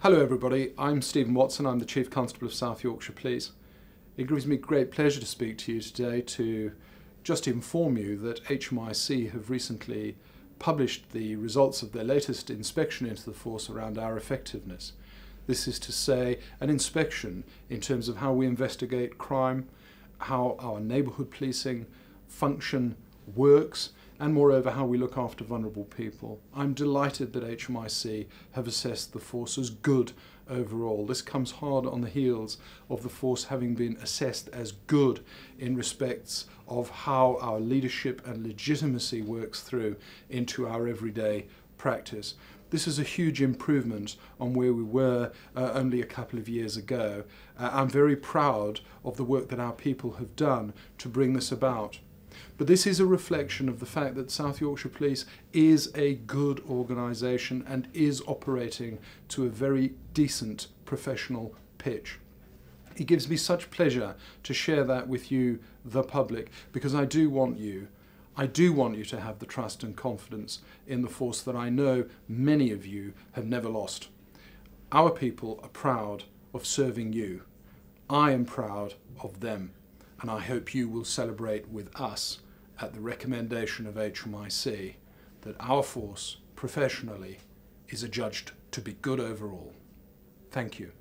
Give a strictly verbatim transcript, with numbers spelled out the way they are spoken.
Hello everybody, I'm Stephen Watson, I'm the Chief Constable of South Yorkshire Police. It gives me great pleasure to speak to you today to just inform you that H M I C have recently published the results of their latest inspection into the force around our effectiveness. This is to say, an inspection in terms of how we investigate crime, how our neighbourhood policing function works, and moreover how we look after vulnerable people. I'm delighted that H M I C have assessed the force as good overall. This comes hard on the heels of the force having been assessed as good in respects of how our leadership and legitimacy works through into our everyday practice. This is a huge improvement on where we were uh, only a couple of years ago. Uh, I'm very proud of the work that our people have done to bring this about. But this is a reflection of the fact that South Yorkshire Police is a good organisation and is operating to a very decent professional pitch. It gives me such pleasure to share that with you, the public, because I do want you, I do want you to have the trust and confidence in the force that I know many of you have never lost. Our people are proud of serving you. I am proud of them. And I hope you will celebrate with us at the recommendation of H M I C that our force, professionally, is adjudged to be good overall. Thank you.